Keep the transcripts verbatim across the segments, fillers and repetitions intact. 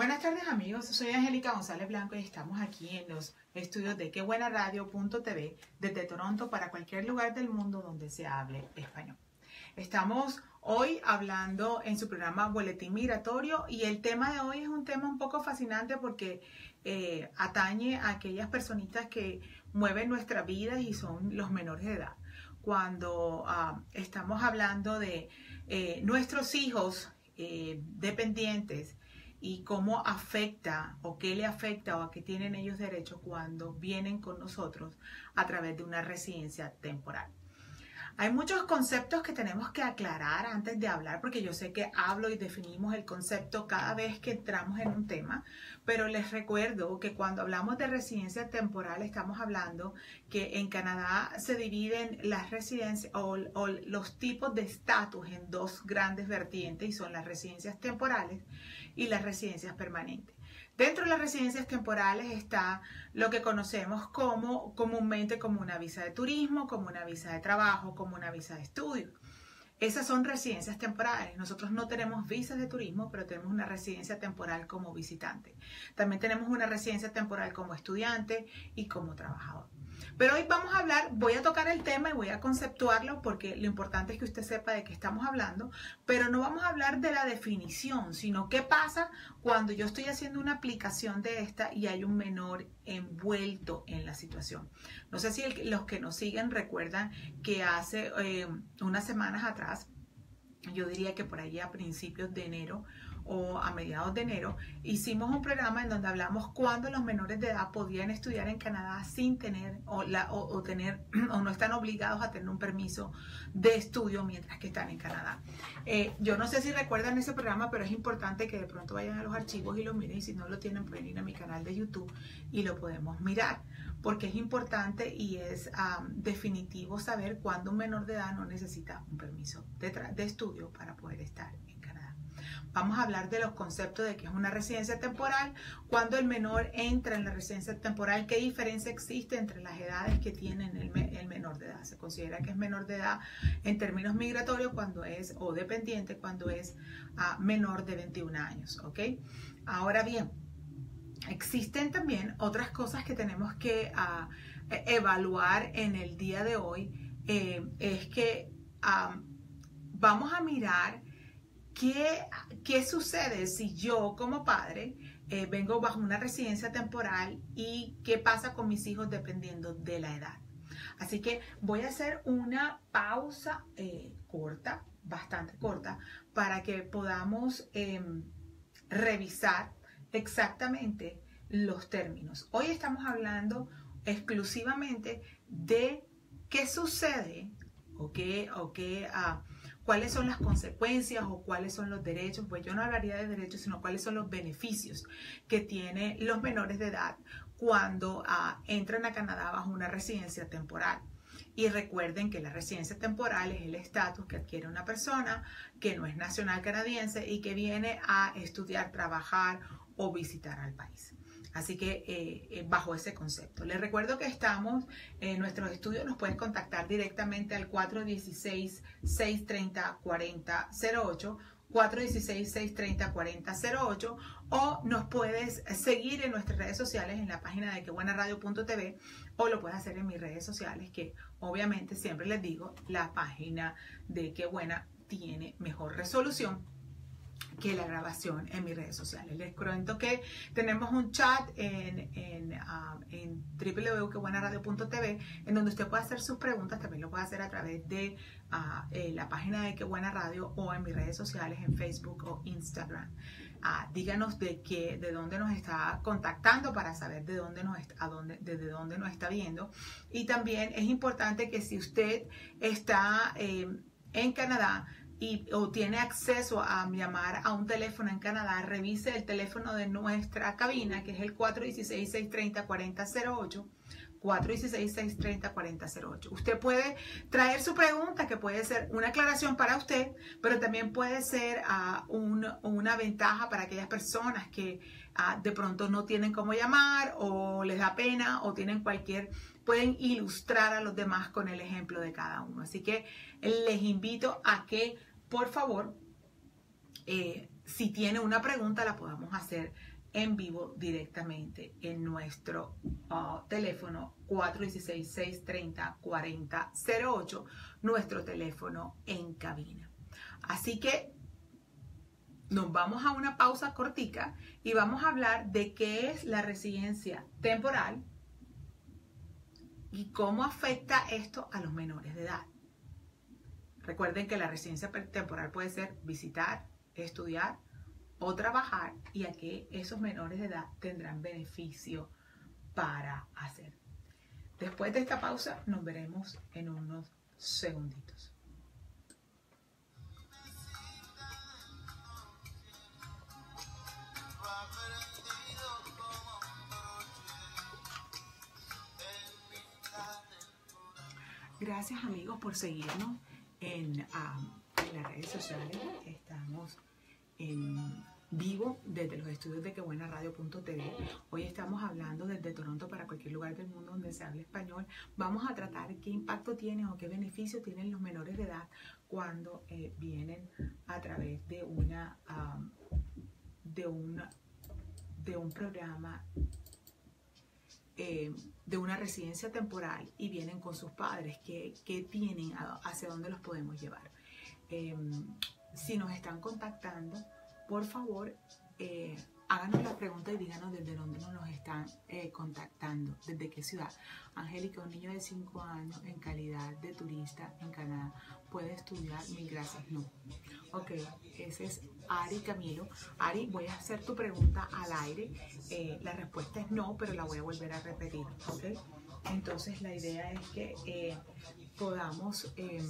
Buenas tardes amigos, soy Angélica González Blanco y estamos aquí en los estudios de que buena radio punto t v desde Toronto para cualquier lugar del mundo donde se hable español. Estamos hoy hablando en su programa Boletín Migratorio y el tema de hoy es un tema un poco fascinante porque eh, atañe a aquellas personitas que mueven nuestras vidas y son los menores de edad. Cuando uh, estamos hablando de eh, nuestros hijos eh, dependientes, y cómo afecta o qué le afecta o a qué tienen ellos derecho cuando vienen con nosotros a través de una residencia temporal. Hay muchos conceptos que tenemos que aclarar antes de hablar, porque yo sé que hablo y definimos el concepto cada vez que entramos en un tema, pero les recuerdo que cuando hablamos de residencia temporal estamos hablando que en Canadá se dividen las residencias o, o los tipos de estatus en dos grandes vertientes y son las residencias temporales y las residencias permanentes. Dentro de las residencias temporales está lo que conocemos como comúnmente como una visa de turismo, como una visa de trabajo, como una visa de estudio. Esas son residencias temporales. Nosotros no tenemos visas de turismo, pero tenemos una residencia temporal como visitante. También tenemos una residencia temporal como estudiante y como trabajador. Pero hoy vamos a hablar, voy a tocar el tema y voy a conceptuarlo porque lo importante es que usted sepa de qué estamos hablando, pero no vamos a hablar de la definición, sino qué pasa cuando yo estoy haciendo una aplicación de esta y hay un menor envuelto en la situación. No sé si el, los que nos siguen recuerdan que hace eh, unas semanas atrás, yo diría que por ahí a principios de enero, o a mediados de enero, hicimos un programa en donde hablamos cuándo los menores de edad podían estudiar en Canadá sin tener o, la, o, o tener o no están obligados a tener un permiso de estudio mientras que están en Canadá. Eh, yo no sé si recuerdan ese programa, pero es importante que de pronto vayan a los archivos y lo miren, y si no lo tienen pueden ir a mi canal de YouTube y lo podemos mirar, porque es importante y es um, definitivo saber cuándo un menor de edad no necesita un permiso de, de estudio para poder estar en Canadá. Vamos a hablar de los conceptos de qué es una residencia temporal, cuando el menor entra en la residencia temporal, qué diferencia existe entre las edades que tienen el, me el menor de edad. Se considera que es menor de edad en términos migratorios cuando es, o dependiente cuando es uh, menor de veintiún años, ¿ok? Ahora bien, existen también otras cosas que tenemos que uh, evaluar en el día de hoy. Eh, es que um, vamos a mirar ¿Qué, ¿Qué sucede si yo como padre eh, vengo bajo una residencia temporal y qué pasa con mis hijos dependiendo de la edad? Así que voy a hacer una pausa eh, corta, bastante corta, para que podamos eh, revisar exactamente los términos. Hoy estamos hablando exclusivamente de qué sucede o qué... O qué uh, ¿cuáles son las consecuencias o cuáles son los derechos? Pues yo no hablaría de derechos, sino cuáles son los beneficios que tienen los menores de edad cuando uh, entran a Canadá bajo una residencia temporal. Y recuerden que la residencia temporal es el estatus que adquiere una persona que no es nacional canadiense y que viene a estudiar, trabajar o visitar al país. Así que eh, bajo ese concepto. Les recuerdo que estamos en nuestros estudios, nos pueden contactar directamente al cuatro uno seis, seis tres cero, cuatro cero cero ocho, cuatro uno seis, seis tres cero, cuatro cero cero ocho, o nos puedes seguir en nuestras redes sociales en la página de que buena radio punto t v o lo puedes hacer en mis redes sociales que obviamente siempre les digo, la página de Que Buena tiene mejor resolución que la grabación en mis redes sociales. Les cuento que tenemos un chat en, en, uh, en w w w punto que buena radio punto t v en donde usted puede hacer sus preguntas, también lo puede hacer a través de uh, eh, la página de Que Buena Radio o en mis redes sociales en Facebook o Instagram. Uh, díganos de qué, de dónde nos está contactando para saber de dónde nos está, a dónde, desde dónde nos está viendo. Y también es importante que si usted está eh, en Canadá, Y, o tiene acceso a llamar a un teléfono en Canadá, revise el teléfono de nuestra cabina, que es el cuatro uno seis, seis tres cero, cuatro cero cero ocho, cuatro uno seis, seis tres cero, cuatro cero cero ocho. Usted puede traer su pregunta, que puede ser una aclaración para usted, pero también puede ser uh, un, una ventaja para aquellas personas que uh, de pronto no tienen cómo llamar, o les da pena, o tienen cualquier... pueden ilustrar a los demás con el ejemplo de cada uno. Así que les invito a que por favor, eh, si tiene una pregunta, la podamos hacer en vivo directamente en nuestro uh, teléfono cuatro uno seis, seis tres cero, cuatro cero cero ocho, nuestro teléfono en cabina. Así que nos vamos a una pausa cortica y vamos a hablar de qué es la residencia temporal y cómo afecta esto a los menores de edad. Recuerden que la residencia temporal puede ser visitar, estudiar o trabajar, y a que esos menores de edad tendrán beneficio para hacer. Después de esta pausa nos veremos en unos segunditos. Gracias amigos por seguirnos en, um, en las redes sociales. Estamos en vivo desde los estudios de que buena radio punto t v. Hoy estamos hablando desde Toronto para cualquier lugar del mundo donde se hable español. Vamos a tratar qué impacto tienen o qué beneficio tienen los menores de edad cuando eh, vienen a través de, una, um, de, una, de un programa, eh, de una residencia temporal, y vienen con sus padres. ¿Qué, qué tienen? ¿Hacia dónde los podemos llevar? Eh, Si nos están contactando, por favor, eh, háganos la pregunta y díganos desde dónde nos están eh, contactando, desde qué ciudad. Angélica, un niño de cinco años en calidad de turista en Canadá, ¿puede estudiar? Mil gracias, no. Ok, ese es Ari Camilo. Ari, voy a hacer tu pregunta al aire. Eh, la respuesta es no, pero la voy a volver a repetir, ¿ok? Entonces, la idea es que eh, podamos... Eh,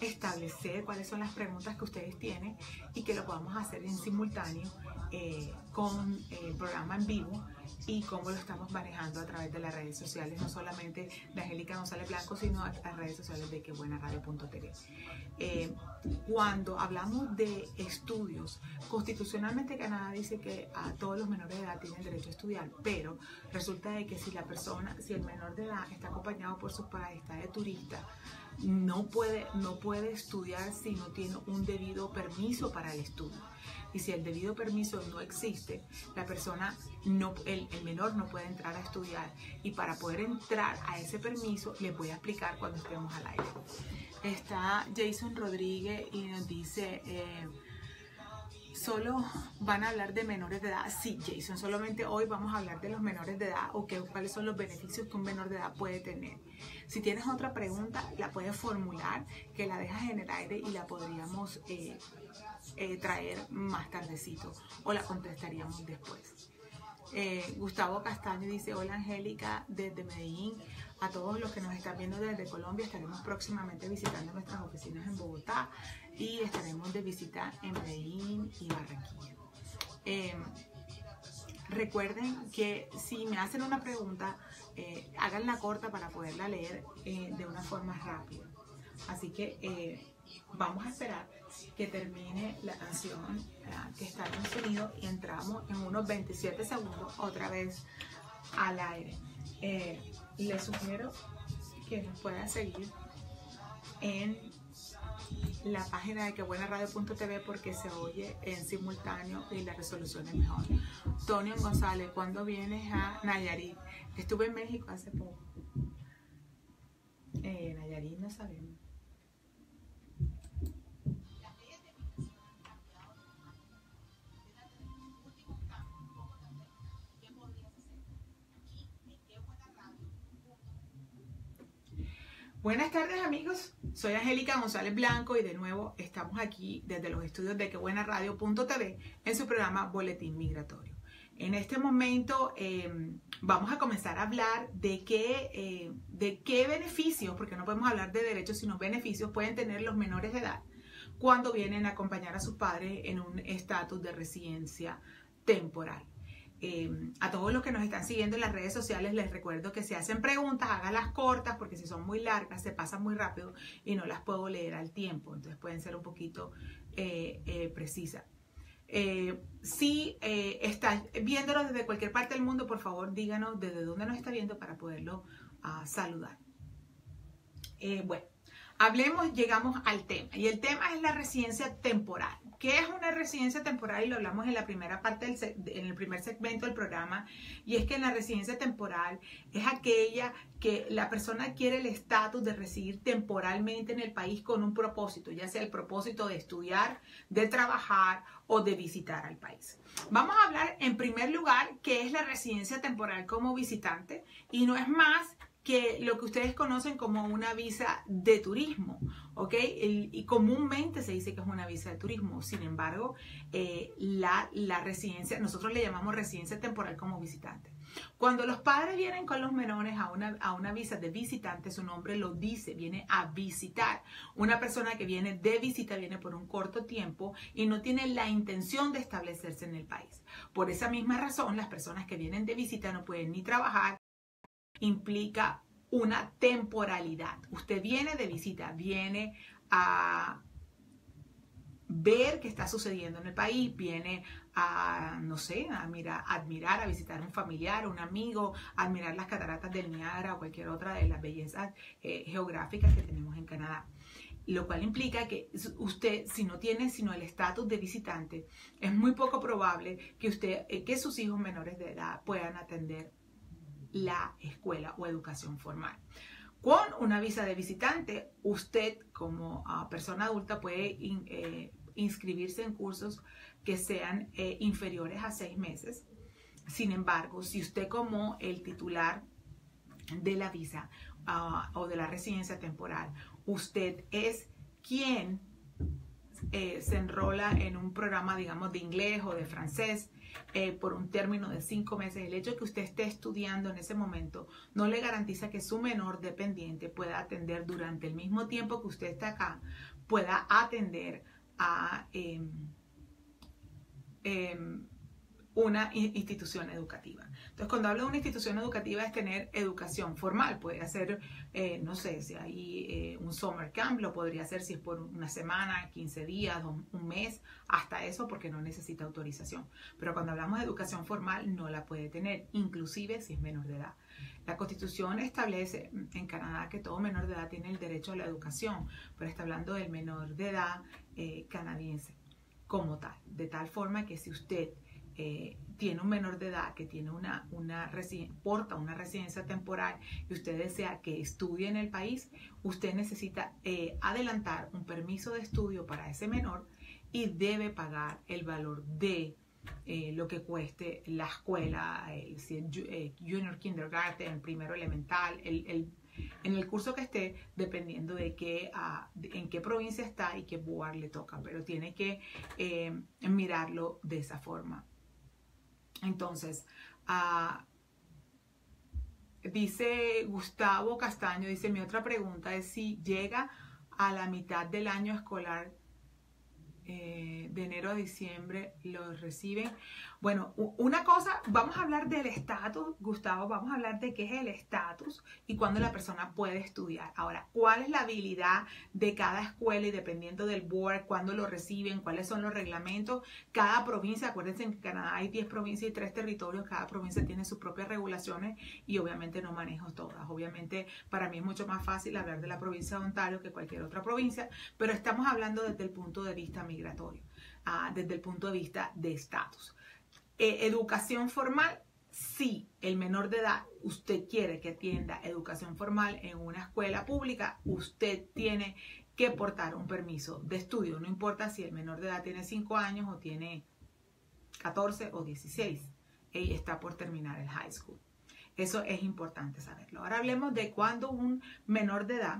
establecer cuáles son las preguntas que ustedes tienen y que lo podamos hacer en simultáneo eh, con el programa en vivo y cómo lo estamos manejando a través de las redes sociales, no solamente de Angélica González Blanco, sino a las redes sociales de que buena radio punto t v. Eh, cuando hablamos de estudios, constitucionalmente Canadá dice que a todos los menores de edad tienen derecho a estudiar, pero resulta de que si la persona, si el menor de edad está acompañado por sus padres, está de turista, No puede, no puede estudiar si no tiene un debido permiso para el estudio. Y si el debido permiso no existe, la persona no, el, el menor no puede entrar a estudiar. Y para poder entrar a ese permiso, les voy a explicar cuando estemos al aire. Está Jason Rodríguez y nos dice... Eh, ¿Solo van a hablar de menores de edad? Sí, Jason, solamente hoy vamos a hablar de los menores de edad o qué, cuáles son los beneficios que un menor de edad puede tener. Si tienes otra pregunta, la puedes formular, que la dejas en el aire y la podríamos eh, eh, traer más tardecito o la contestaríamos después. Eh, Gustavo Castaño dice, hola Angélica, desde Medellín. A todos los que nos están viendo desde Colombia, estaremos próximamente visitando nuestras oficinas en Bogotá y estaremos de visita en Medellín y Barranquilla. Eh, recuerden que si me hacen una pregunta, eh, háganla corta para poderla leer eh, de una forma rápida. Así que eh, vamos a esperar que termine la canción eh, que está en el sonido y entramos en unos veintisiete segundos otra vez al aire. Eh, les sugiero que nos puedan seguir en la página de que buena radio punto t v porque se oye en simultáneo y la resolución es mejor. Tonio González, ¿cuándo vienes a Nayarit? Estuve en México hace poco. Eh, Nayarit no sabemos. Buenas tardes amigos, soy Angélica González Blanco y de nuevo estamos aquí desde los estudios de que buena radio punto t v en su programa Boletín Migratorio. En este momento eh, vamos a comenzar a hablar de qué, eh, de qué beneficios, porque no podemos hablar de derechos sino beneficios, pueden tener los menores de edad cuando vienen a acompañar a sus padres en un estatus de residencia temporal. Eh, a todos los que nos están siguiendo en las redes sociales les recuerdo que si hacen preguntas, háganlas cortas porque si son muy largas se pasan muy rápido y no las puedo leer al tiempo, entonces pueden ser un poquito eh, eh, precisas. Eh, si eh, están viéndonos desde cualquier parte del mundo, por favor díganos desde dónde nos está viendo para poderlo uh, saludar. Eh, bueno, hablemos, llegamos al tema. Y el tema es la residencia temporal. ¿Qué es una residencia temporal? Y lo hablamos en la primera parte, del, en el primer segmento del programa. Y es que la residencia temporal es aquella que la persona adquiere el estatus de residir temporalmente en el país con un propósito, ya sea el propósito de estudiar, de trabajar o de visitar al país. Vamos a hablar en primer lugar qué es la residencia temporal como visitante, y no es más que lo que ustedes conocen como una visa de turismo, ¿ok? El, y comúnmente se dice que es una visa de turismo. Sin embargo, eh, la, la residencia, nosotros le llamamos residencia temporal como visitante. Cuando los padres vienen con los menores a una, a una visa de visitante, su nombre lo dice, viene a visitar. Una persona que viene de visita viene por un corto tiempo y no tiene la intención de establecerse en el país. Por esa misma razón, las personas que vienen de visita no pueden ni trabajar. Implica una temporalidad. Usted viene de visita, viene a ver qué está sucediendo en el país, viene a, no sé, a mirar, a admirar, a visitar a un familiar, un amigo, a admirar las cataratas del Niágara o cualquier otra de las bellezas eh, geográficas que tenemos en Canadá. Lo cual implica que usted, si no tiene sino el estatus de visitante, es muy poco probable que, usted, eh, que sus hijos menores de edad puedan atender la escuela o educación formal. Con una visa de visitante, usted como uh, persona adulta puede in, eh, inscribirse en cursos que sean eh, inferiores a seis meses. Sin embargo, si usted como el titular de la visa uh, o de la residencia temporal, usted es quien eh, se enrola en un programa, digamos, de inglés o de francés, Eh, por un término de cinco meses, el hecho de que usted esté estudiando en ese momento no le garantiza que su menor dependiente pueda atender durante el mismo tiempo que usted está acá, pueda atender a eh, eh, una institución educativa. Entonces, cuando hablo de una institución educativa es tener educación formal. Puede hacer, eh, no sé, si hay eh, un summer camp, lo podría hacer si es por una semana, quince días, un mes, hasta eso, porque no necesita autorización. Pero cuando hablamos de educación formal, no la puede tener, inclusive si es menor de edad. La Constitución establece en Canadá que todo menor de edad tiene el derecho a la educación, pero está hablando del menor de edad eh, canadiense como tal. De tal forma que si usted Eh, tiene un menor de edad que tiene una, una porta una residencia temporal y usted desea que estudie en el país, usted necesita eh, adelantar un permiso de estudio para ese menor y debe pagar el valor de eh, lo que cueste la escuela, eh, si es eh, junior kindergarten, primero elemental, el, el, en el curso que esté, dependiendo de qué, uh, de, en qué provincia está y qué board le toca, pero tiene que eh, mirarlo de esa forma. Entonces, uh, dice Gustavo Castaño, dice, mi otra pregunta es si llega a la mitad del año escolar, eh, de enero a diciembre, ¿los reciben? Bueno, una cosa, vamos a hablar del estatus, Gustavo, vamos a hablar de qué es el estatus y cuándo la persona puede estudiar. Ahora, ¿cuál es la habilidad de cada escuela y dependiendo del board, cuándo lo reciben, cuáles son los reglamentos? Cada provincia, acuérdense que en Canadá hay diez provincias y tres territorios, cada provincia tiene sus propias regulaciones y obviamente no manejo todas. Obviamente para mí es mucho más fácil hablar de la provincia de Ontario que cualquier otra provincia, pero estamos hablando desde el punto de vista migratorio, ah, desde el punto de vista de estatus. Eh, educación formal, sí, el menor de edad, usted quiere que atienda educación formal en una escuela pública, usted tiene que portar un permiso de estudio, no importa si el menor de edad tiene cinco años o tiene catorce o dieciséis, y está por terminar el high school. Eso es importante saberlo. Ahora hablemos de cuándo un menor de edad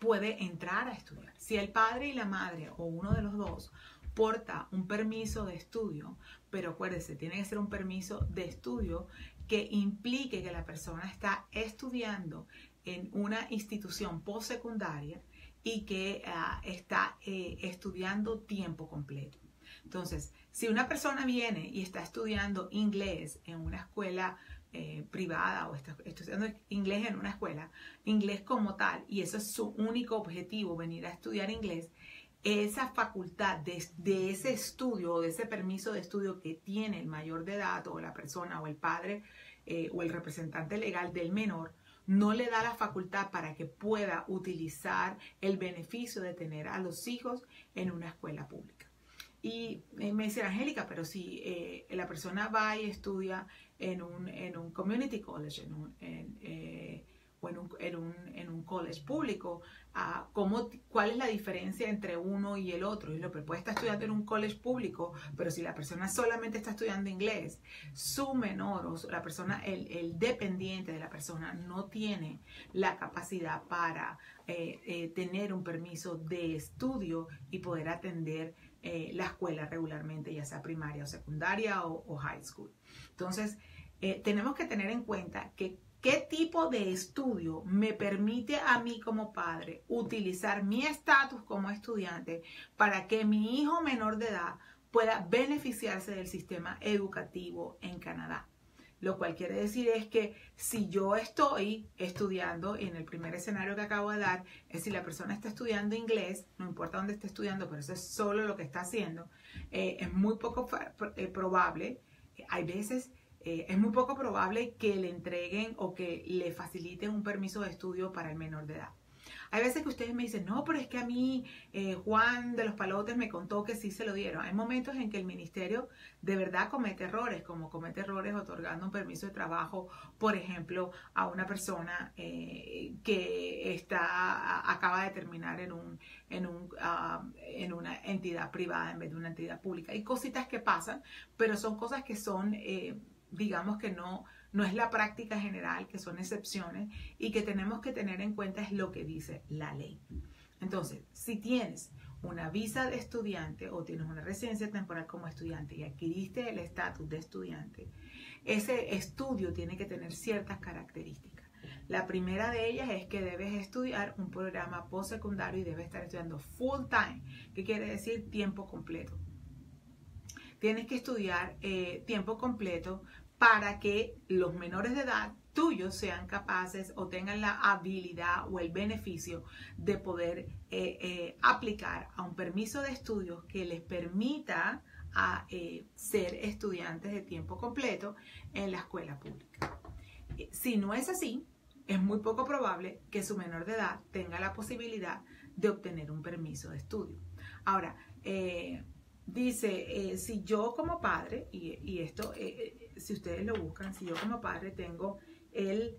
puede entrar a estudiar. Si el padre y la madre o uno de los dos porta un permiso de estudio, pero acuérdese, tiene que ser un permiso de estudio que implique que la persona está estudiando en una institución postsecundaria y que uh, está eh, estudiando tiempo completo. Entonces, si una persona viene y está estudiando inglés en una escuela Eh, privada o está estudiando inglés en una escuela, inglés como tal, y eso es su único objetivo, venir a estudiar inglés, esa facultad de, de ese estudio o de ese permiso de estudio que tiene el mayor de edad o la persona o el padre eh, o el representante legal del menor, no le da la facultad para que pueda utilizar el beneficio de tener a los hijos en una escuela pública. Y me dice Angélica, pero si eh, la persona va y estudia en un, en un community college en un, en, eh, o en un, en un, en un college público, uh, ¿cómo, ¿cuál es la diferencia entre uno y el otro? Y lo que puede estar estudiando en un college público, pero si la persona solamente está estudiando inglés, su menor o la persona, el, el dependiente de la persona no tiene la capacidad para eh, eh, tener un permiso de estudio y poder atender Eh, la escuela regularmente, ya sea primaria o secundaria o, o high school. Entonces, eh, tenemos que tener en cuenta que qué tipo de estudio me permite a mí como padre utilizar mi estatus como estudiante para que mi hijo menor de edad pueda beneficiarse del sistema educativo en Canadá. Lo cual quiere decir es que si yo estoy estudiando, en el primer escenario que acabo de dar, es si la persona está estudiando inglés, no importa dónde esté estudiando, pero eso es solo lo que está haciendo, eh, es muy poco probable, hay veces, eh, es muy poco probable que le entreguen o que le faciliten un permiso de estudio para el menor de edad. Hay veces que ustedes me dicen, no, pero es que a mí eh, Juan de los Palotes me contó que sí se lo dieron. Hay momentos en que el ministerio de verdad comete errores, como comete errores otorgando un permiso de trabajo, por ejemplo, a una persona eh, que está, acaba de terminar en, un, en, un, uh, en una entidad privada en vez de una entidad pública. Hay cositas que pasan, pero son cosas que son, eh, digamos que no... No es la práctica general, que son excepciones y que tenemos que tener en cuenta es lo que dice la ley. Entonces, si tienes una visa de estudiante o tienes una residencia temporal como estudiante y adquiriste el estatus de estudiante, ese estudio tiene que tener ciertas características. La primera de ellas es que debes estudiar un programa postsecundario y debes estar estudiando full time, que quiere decir tiempo completo. Tienes que estudiar eh, tiempo completo para que los menores de edad tuyos sean capaces o tengan la habilidad o el beneficio de poder eh, eh, aplicar a un permiso de estudios que les permita a, eh, ser estudiantes de tiempo completo en la escuela pública. Si no es así, es muy poco probable que su menor de edad tenga la posibilidad de obtener un permiso de estudio. Ahora, eh, dice, eh, si yo como padre, y, y esto, eh, si ustedes lo buscan, si yo como padre tengo el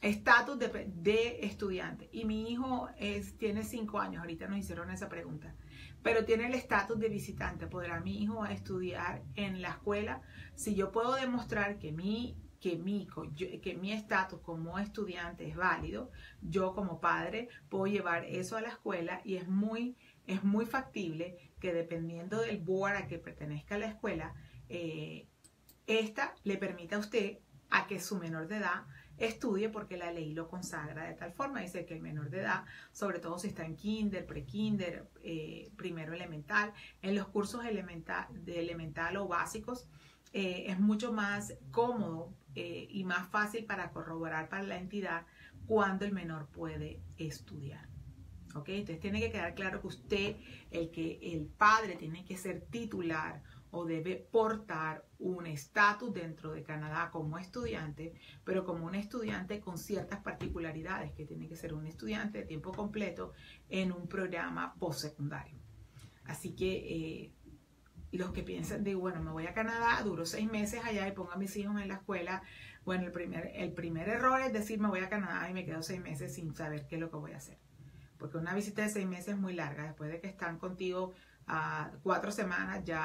estatus el de, de estudiante y mi hijo es, tiene cinco años, ahorita nos hicieron esa pregunta, pero tiene el estatus de visitante, ¿podrá mi hijo estudiar en la escuela? Si yo puedo demostrar que mi que mi que mi estatus como estudiante es válido, yo como padre puedo llevar eso a la escuela y es muy Es muy factible que dependiendo del board a que pertenezca la escuela, eh, esta le permita a usted a que su menor de edad estudie porque la ley lo consagra de tal forma. Dice que el menor de edad, sobre todo si está en kinder, pre-kinder, eh, primero elemental, en los cursos elemental, de elemental o básicos, eh, es mucho más cómodo eh, y más fácil para corroborar para la entidad cuando el menor puede estudiar. Okay, entonces tiene que quedar claro que usted, el que el padre tiene que ser titular o debe portar un estatus dentro de Canadá como estudiante, pero como un estudiante con ciertas particularidades, que tiene que ser un estudiante de tiempo completo en un programa postsecundario. Así que eh, los que piensan, digo, bueno, me voy a Canadá, duro seis meses allá y pongo a mis hijos en la escuela. Bueno, el primer, el primer error es decir, me voy a Canadá y me quedo seis meses sin saber qué es lo que voy a hacer. Porque una visita de seis meses es muy larga. Después de que están contigo a uh, cuatro semanas, ya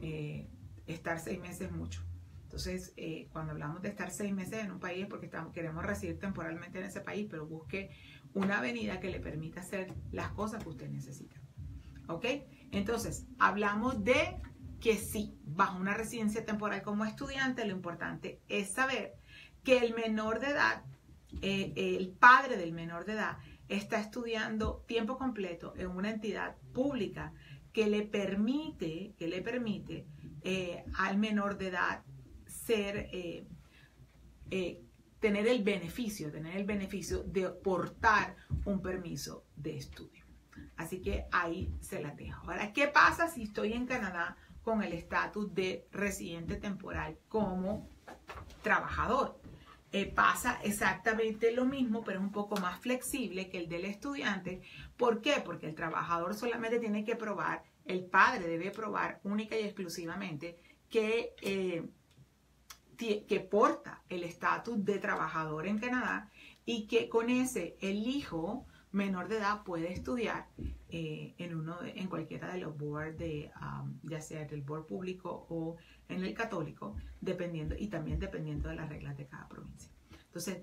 eh, estar seis meses es mucho. Entonces, eh, cuando hablamos de estar seis meses en un país es porque estamos, queremos residir temporalmente en ese país, pero busque una avenida que le permita hacer las cosas que usted necesita. ¿Ok? Entonces, hablamos de que sí, bajo una residencia temporal como estudiante, lo importante es saber que el menor de edad, eh, el padre del menor de edad, está estudiando tiempo completo en una entidad pública que le permite, que le permite eh, al menor de edad ser, eh, eh, tener el beneficio, tener el beneficio de portar un permiso de estudio. Así que ahí se la dejo. Ahora, ¿qué pasa si estoy en Canadá con el estatus de residente temporal como trabajador? eh, pasa exactamente lo mismo, pero es un poco más flexible que el del estudiante. ¿Por qué? Porque el trabajador solamente tiene que probar, el padre debe probar única y exclusivamente que, eh, que porta el estatus de trabajador en Canadá y que con ese el hijo menor de edad puede estudiar eh, en uno de, en cualquiera de los boards, de, um, ya sea del board público o en el católico, dependiendo y también dependiendo de las reglas de cada provincia. Entonces,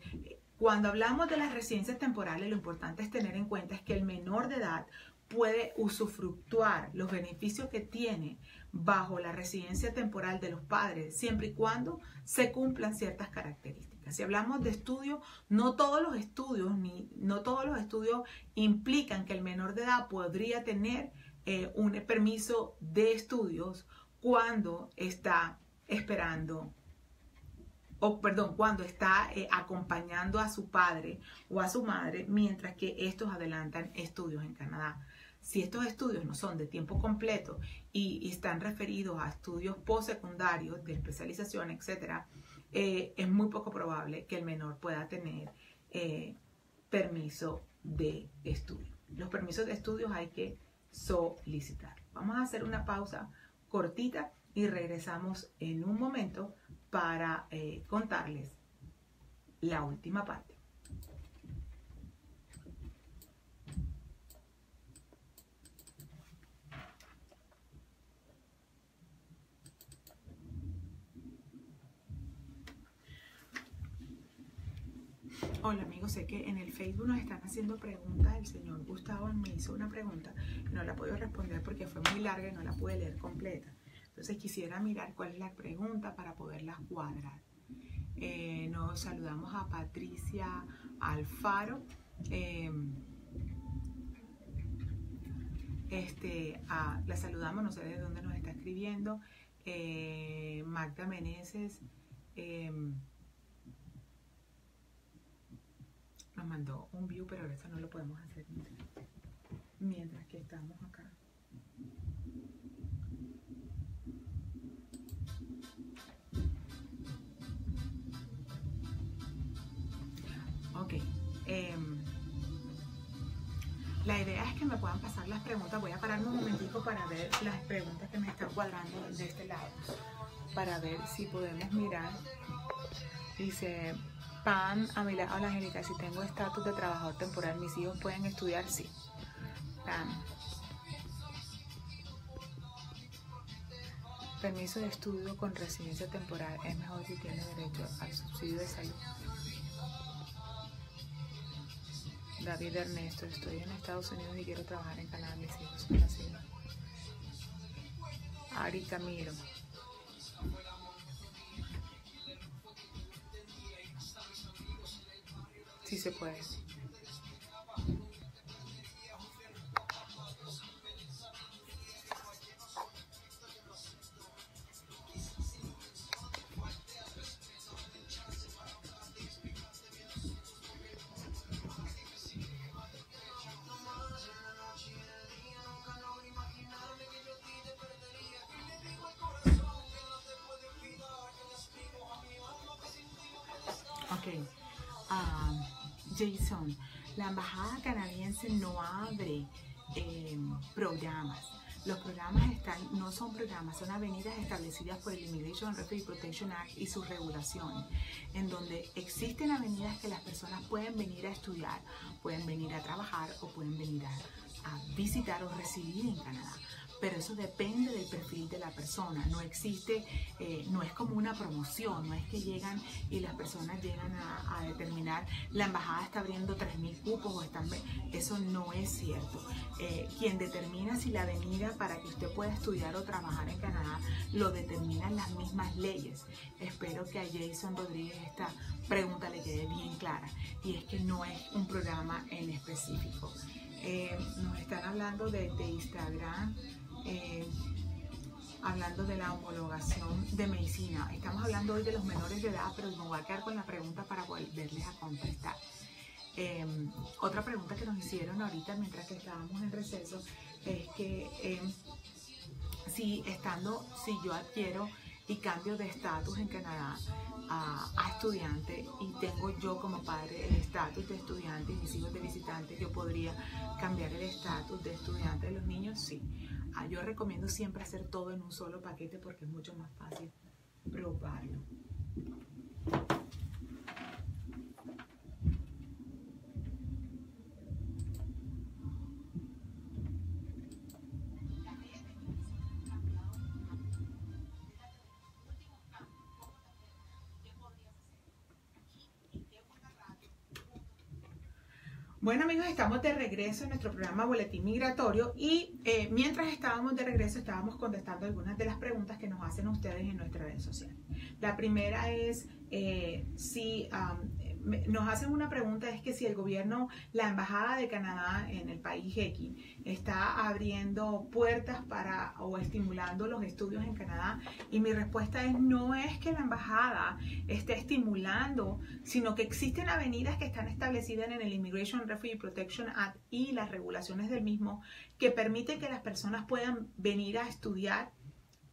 cuando hablamos de las residencias temporales, lo importante es tener en cuenta es que el menor de edad puede usufructuar los beneficios que tiene bajo la residencia temporal de los padres, siempre y cuando se cumplan ciertas características. Si hablamos de estudios, no todos los estudios, ni, no todos los estudios implican que el menor de edad podría tener eh, un permiso de estudios cuando está esperando, o perdón, cuando está eh, acompañando a su padre o a su madre mientras que estos adelantan estudios en Canadá. Si estos estudios no son de tiempo completo y, y están referidos a estudios postsecundarios de especialización, etcétera, eh, es muy poco probable que el menor pueda tener eh, permiso de estudio. Los permisos de estudios hay que solicitar. Vamos a hacer una pausa cortita y regresamos en un momento para eh, contarles la última parte. Hola amigos, sé que en el Facebook nos están haciendo preguntas. El señor Gustavo me hizo una pregunta y no la puedo responder porque fue muy larga y no la pude leer completa. Entonces quisiera mirar cuál es la pregunta para poderla cuadrar. Eh, nos saludamos a Patricia Alfaro, eh, este, a, la saludamos, no sé de dónde nos está escribiendo, eh, Magda Meneses, eh, nos mandó un view, pero eso no lo podemos hacer mientras, mientras que estamos acá. Ok. Eh, la idea es que me puedan pasar las preguntas. Voy a pararme un momentico para ver las preguntas que me están cuadrando de este lado, para ver si podemos mirar. Dice... Pan, a mi lado, hola Angélica, si tengo estatus de trabajador temporal, ¿mis hijos pueden estudiar? Sí. Pan. Permiso de estudio con residencia temporal, es mejor si tiene derecho al subsidio de salud. David Ernesto, estoy en Estados Unidos y quiero trabajar en Canadá, mis hijos son nacidos. Ari Camilo. Sí se puede. Ok. Uh, Jason, la embajada canadiense no abre eh, programas. Los programas están, no son programas, son avenidas establecidas por el Immigration and Refugee Protection Act y sus regulaciones, en donde existen avenidas que las personas pueden venir a estudiar, pueden venir a trabajar o pueden venir a, a visitar o residir en Canadá. Pero eso depende del perfil de la persona. No existe, eh, no es como una promoción, no es que llegan y las personas llegan a, a determinar la embajada está abriendo tres mil cupos o están... Eso no es cierto. Eh, quien determina si la avenida para que usted pueda estudiar o trabajar en Canadá lo determinan las mismas leyes. Espero que a Jason Rodríguez esta pregunta le quede bien clara, y es que no es un programa en específico. Eh, nos están hablando de, de Instagram. Eh, hablando de la homologación de medicina. Estamos hablando hoy de los menores de edad, pero me voy a quedar con la pregunta para volverles a contestar. Eh, otra pregunta que nos hicieron ahorita mientras que estábamos en receso es que eh, si estando, si yo adquiero y cambio de estatus en Canadá a, a estudiante, y tengo yo como padre el estatus de estudiante y mis hijos de visitante, ¿yo podría cambiar el estatus de estudiante de los niños? Sí. Ah, yo recomiendo siempre hacer todo en un solo paquete porque es mucho más fácil probarlo. Bueno amigos, estamos de regreso en nuestro programa Boletín Migratorio y eh, mientras estábamos de regreso estábamos contestando algunas de las preguntas que nos hacen ustedes en nuestras redes sociales. La primera es eh, si um, nos hacen una pregunta, es que si el gobierno, la embajada de Canadá en el país X está abriendo puertas para o estimulando los estudios en Canadá, y mi respuesta es no es que la embajada esté estimulando, sino que existen avenidas que están establecidas en el Immigration and Refugee Protection Act y las regulaciones del mismo que permiten que las personas puedan venir a estudiar,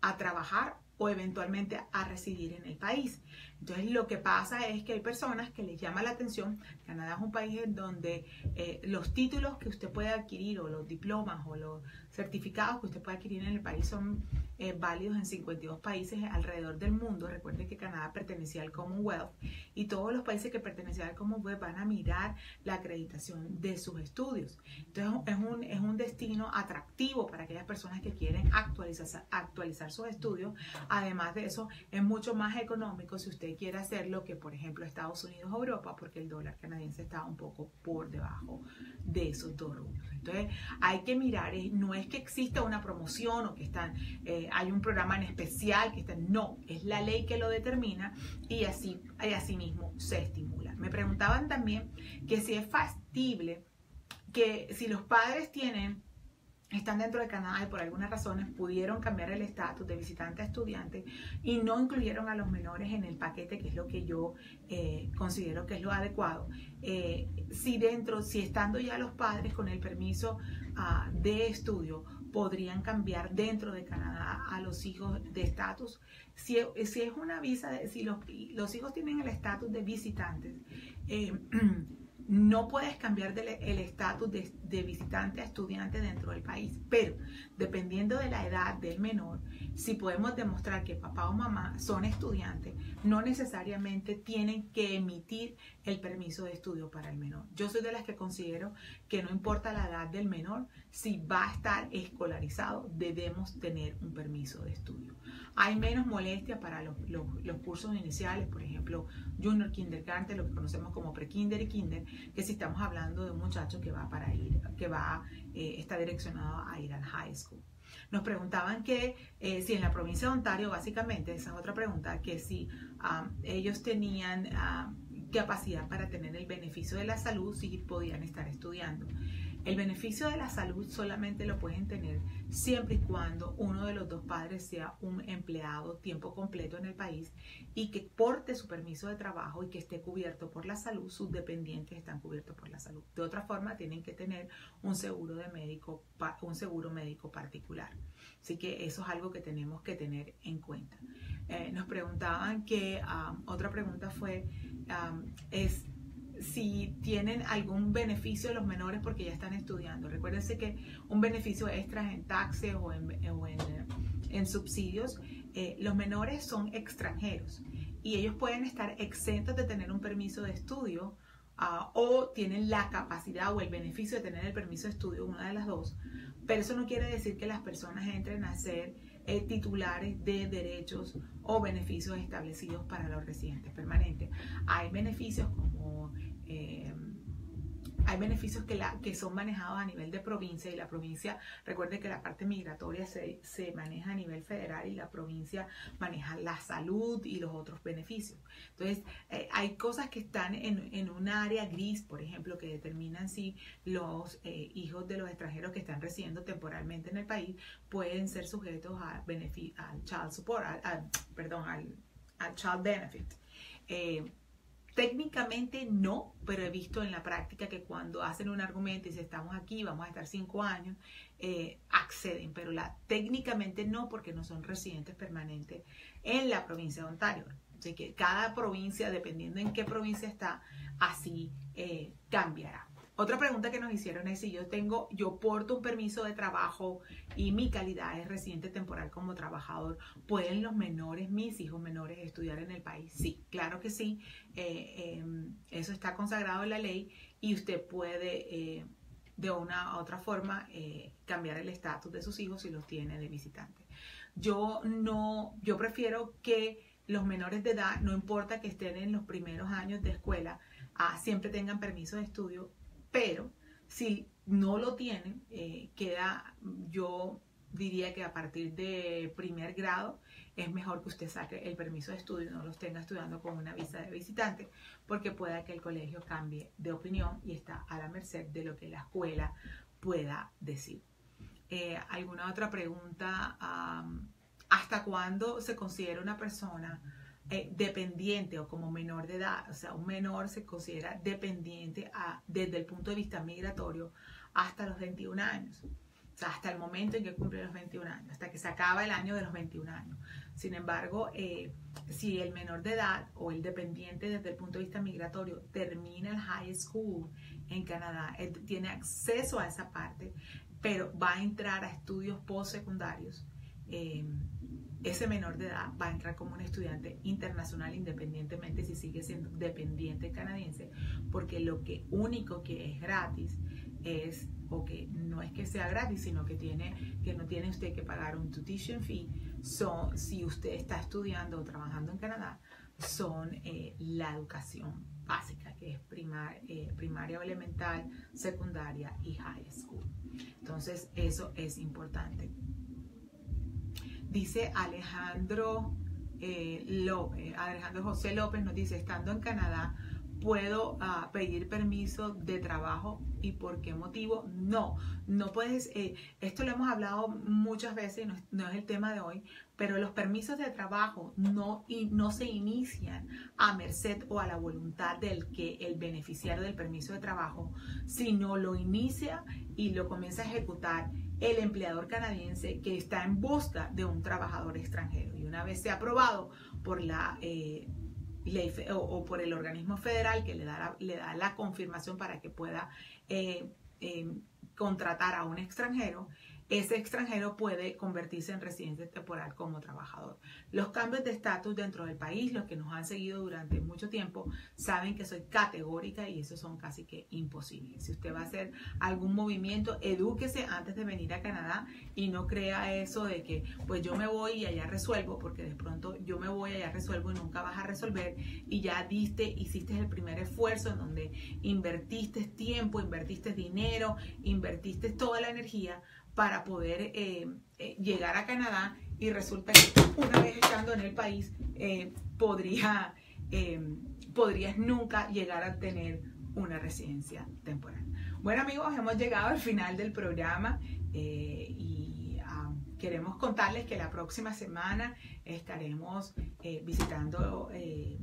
a trabajar o eventualmente a residir en el país. Entonces lo que pasa es que hay personas que les llama la atención. Canadá es un país en donde eh, los títulos que usted puede adquirir o los diplomas o los certificados que usted puede adquirir en el país son eh, válidos en cincuenta y dos países alrededor del mundo. Recuerden que Canadá pertenecía al Commonwealth y todos los países que pertenecían al Commonwealth van a mirar la acreditación de sus estudios. Entonces es un, es un destino atractivo para aquellas personas que quieren actualizar, actualizar sus estudios. Además de eso, es mucho más económico si usted quiere hacerlo que, por ejemplo, Estados Unidos o Europa, porque el dólar canadiense está un poco por debajo de esos dos rublos. Entonces, hay que mirar, no es que exista una promoción o que están, eh, hay un programa en especial que está, no, es la ley que lo determina y así, y así mismo se estimula. Me preguntaban también que si es factible que si los padres tienen están dentro de Canadá y por algunas razones pudieron cambiar el estatus de visitante a estudiante y no incluyeron a los menores en el paquete, que es lo que yo eh, considero que es lo adecuado. Eh, si dentro, si estando ya los padres con el permiso uh, de estudio, podrían cambiar dentro de Canadá a los hijos de estatus. Si, si es una visa, de, si los, los hijos tienen el estatus de visitantes, eh, no puedes cambiar de, el estatus de, de visitante a estudiante dentro del país, pero dependiendo de la edad del menor, si podemos demostrar que papá o mamá son estudiantes, no necesariamente tienen que emitir el permiso de estudio para el menor. Yo soy de las que considero que no importa la edad del menor, si va a estar escolarizado, debemos tener un permiso de estudio. Hay menos molestia para los, los, los cursos iniciales, por ejemplo, junior, kindergarten, lo que conocemos como pre-kinder y kinder, que si estamos hablando de un muchacho que va para ir, que va, eh, está direccionado a ir al high school. Nos preguntaban que eh, si en la provincia de Ontario, básicamente, esa es otra pregunta, que si um, ellos tenían uh, capacidad para tener el beneficio de la salud, si podían estar estudiando. El beneficio de la salud solamente lo pueden tener siempre y cuando uno de los dos padres sea un empleado tiempo completo en el país y que porte su permiso de trabajo y que esté cubierto por la salud, sus dependientes están cubiertos por la salud. De otra forma, tienen que tener un seguro de médico, un seguro médico particular. Así que eso es algo que tenemos que tener en cuenta. Eh, nos preguntaban que, um, otra pregunta fue, um, es... si tienen algún beneficio los menores porque ya están estudiando. Recuérdense que un beneficio extra en taxes o en, o en, en subsidios, eh, los menores son extranjeros y ellos pueden estar exentos de tener un permiso de estudio uh, o tienen la capacidad o el beneficio de tener el permiso de estudio, una de las dos. Pero eso no quiere decir que las personas entren a ser eh, titulares de derechos o beneficios establecidos para los residentes permanentes. Hay beneficios como eh, hay beneficios que, la, que son manejados a nivel de provincia, y la provincia, recuerde que la parte migratoria se, se maneja a nivel federal y la provincia maneja la salud y los otros beneficios. Entonces, eh, hay cosas que están en, en un área gris, por ejemplo, que determinan si los eh, hijos de los extranjeros que están residiendo temporalmente en el país pueden ser sujetos a al child support, a, a, perdón, al, al child benefit. Eh, Técnicamente no, pero he visto en la práctica que cuando hacen un argumento y dicen estamos aquí, vamos a estar cinco años, eh, acceden, pero la, técnicamente no, porque no son residentes permanentes en la provincia de Ontario. Así que cada provincia, dependiendo en qué provincia está, así eh, cambiará. Otra pregunta que nos hicieron es si yo tengo, yo porto un permiso de trabajo y mi calidad es residente temporal como trabajador, ¿pueden los menores, mis hijos menores, estudiar en el país? Sí, claro que sí. Eh, eh, eso está consagrado en la ley y usted puede eh, de una u otra forma eh, cambiar el estatus de sus hijos si los tiene de visitante. Yo no, yo prefiero que los menores de edad, no importa que estén en los primeros años de escuela, ah, siempre tengan permiso de estudio. Pero si no lo tienen, eh, queda, yo diría que a partir de primer grado es mejor que usted saque el permiso de estudio y no los tenga estudiando con una visa de visitante, porque pueda que el colegio cambie de opinión y está a la merced de lo que la escuela pueda decir. Eh, ¿Alguna otra pregunta? Um, ¿Hasta cuándo se considera una persona Eh, dependiente o como menor de edad? O sea, un menor se considera dependiente a, desde el punto de vista migratorio hasta los veintiún años. O sea, hasta el momento en que cumple los veintiún años, hasta que se acaba el año de los veintiún años. Sin embargo, eh, si el menor de edad o el dependiente desde el punto de vista migratorio termina el high school en Canadá, él tiene acceso a esa parte, pero va a entrar a estudios postsecundarios, eh, ese menor de edad va a entrar como un estudiante internacional independientemente si sigue siendo dependiente canadiense, porque lo que único que es gratis es, o que no es que sea gratis, sino que, tiene, que no tiene usted que pagar un tuition fee, son, si usted está estudiando o trabajando en Canadá, son eh, la educación básica, que es primar, eh, primaria o elemental, secundaria y high school. Entonces, eso es importante. Dice Alejandro, eh, López, Alejandro José López nos dice, estando en Canadá, ¿puedo uh, pedir permiso de trabajo y por qué motivo? No, no puedes, eh, esto lo hemos hablado muchas veces, no es, no es el tema de hoy, pero los permisos de trabajo no, y no se inician a merced o a la voluntad del que el beneficiario del permiso de trabajo, sino lo inicia y lo comienza a ejecutar el empleador canadiense que está en busca de un trabajador extranjero. Y una vez sea aprobado por la eh, ley o, o por el organismo federal que le da la, le da la confirmación para que pueda eh, eh, contratar a un extranjero, ese extranjero puede convertirse en residente temporal como trabajador. Los cambios de estatus dentro del país, los que nos han seguido durante mucho tiempo, saben que soy categórica y esos son casi que imposibles. Si usted va a hacer algún movimiento, edúquese antes de venir a Canadá y no crea eso de que pues yo me voy y allá resuelvo, porque de pronto yo me voy y allá resuelvo y nunca vas a resolver y ya diste, hiciste el primer esfuerzo en donde invertiste tiempo, invertiste dinero, invertiste toda la energía para poder eh, eh, llegar a Canadá y resulta que una vez estando en el país eh, podría, eh, podrías nunca llegar a tener una residencia temporal. Bueno amigos, hemos llegado al final del programa eh, y um, queremos contarles que la próxima semana estaremos eh, visitando eh,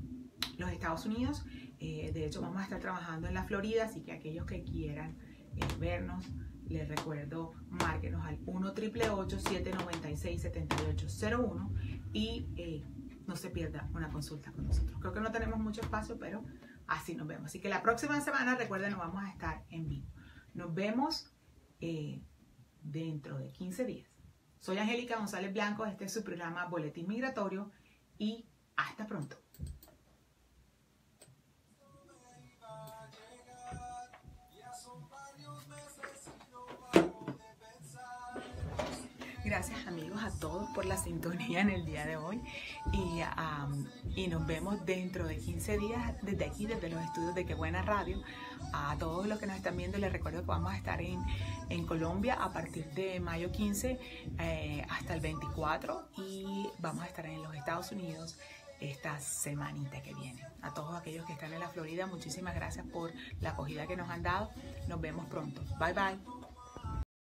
los Estados Unidos. Eh, de hecho vamos a estar trabajando en la Florida, así que aquellos que quieran eh, vernos, les recuerdo, márquenos al uno, triple ocho, siete nueve seis, siete ocho cero uno y eh, no se pierda una consulta con nosotros. Creo que no tenemos mucho espacio, pero así nos vemos. Así que la próxima semana, recuerden, nos vamos a estar en vivo. Nos vemos eh, dentro de quince días. Soy Angélica González Blanco, este es su programa Boletín Migratorio y hasta pronto. Gracias amigos a todos por la sintonía en el día de hoy y, um, y nos vemos dentro de quince días desde aquí, desde los estudios de Que Buena Radio. A todos los que nos están viendo les recuerdo que vamos a estar en, en Colombia a partir de mayo quince eh, hasta el veinticuatro y vamos a estar en los Estados Unidos esta semanita que viene. A todos aquellos que están en la Florida, muchísimas gracias por la acogida que nos han dado. Nos vemos pronto. Bye bye.